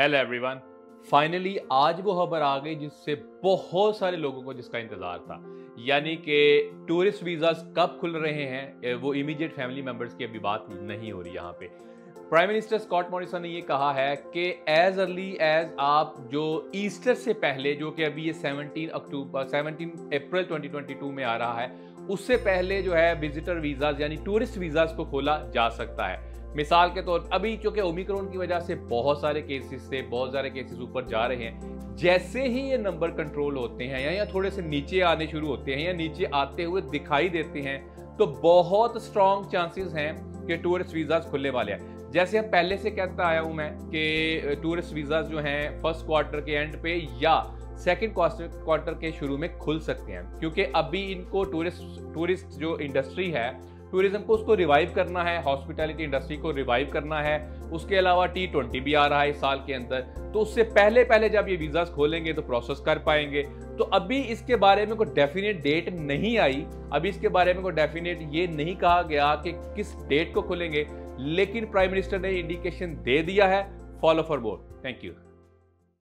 Hello everyone, finally आज वो खबर आ गई जिससे बहुत सारे लोगों को जिसका इंतजार था, यानी कि टूरिस्ट वीज़ास कब खुल रहे हैं। वो इमीडिएट फैमिली मेंबर्स की अभी बात नहीं हो रही। यहाँ पे प्राइम मिनिस्टर स्कॉट मॉरिसन ने ये कहा है कि एज अर्ली एज आप जो ईस्टर से पहले, जो कि अभी ये 17 अप्रैल 2022 में आ रहा है, उससे पहले जो है विजिटर वीज़ास यानी टूरिस्ट वीज़ास को खोला जा सकता है। मिसाल के तौर अभी चूंकि ओमिक्रॉन की वजह से बहुत सारे केसेस ऊपर जा रहे हैं, जैसे ही ये नंबर कंट्रोल होते हैं या थोड़े से नीचे आने शुरू होते हैं या नीचे आते हुए दिखाई देते हैं, तो बहुत स्ट्रॉन्ग चांसेस हैं कि टूरिस्ट वीज़ा खुलने वाले हैं। जैसे हम पहले से कहता आया हूँ मैं कि टूरिस्ट वीज़ा जो हैं फर्स्ट क्वार्टर के एंड पे या सेकेंड क्वार्टर के शुरू में खुल सकते हैं, क्योंकि अभी इनको टूरिस्ट जो इंडस्ट्री है, टूरिज्म को उसको रिवाइव करना है, हॉस्पिटैलिटी इंडस्ट्री को रिवाइव करना है। उसके अलावा T20 भी आ रहा है इस साल के अंदर, तो उससे पहले जब ये वीज़ा खोलेंगे तो प्रोसेस कर पाएंगे। तो अभी इसके बारे में कोई डेफिनेट डेट नहीं आई, अभी इसके बारे में कोई डेफिनेट ये नहीं कहा गया कि किस डेट को खोलेंगे, लेकिन प्राइम मिनिस्टर ने इंडिकेशन दे दिया है। Follow for more. Thank you.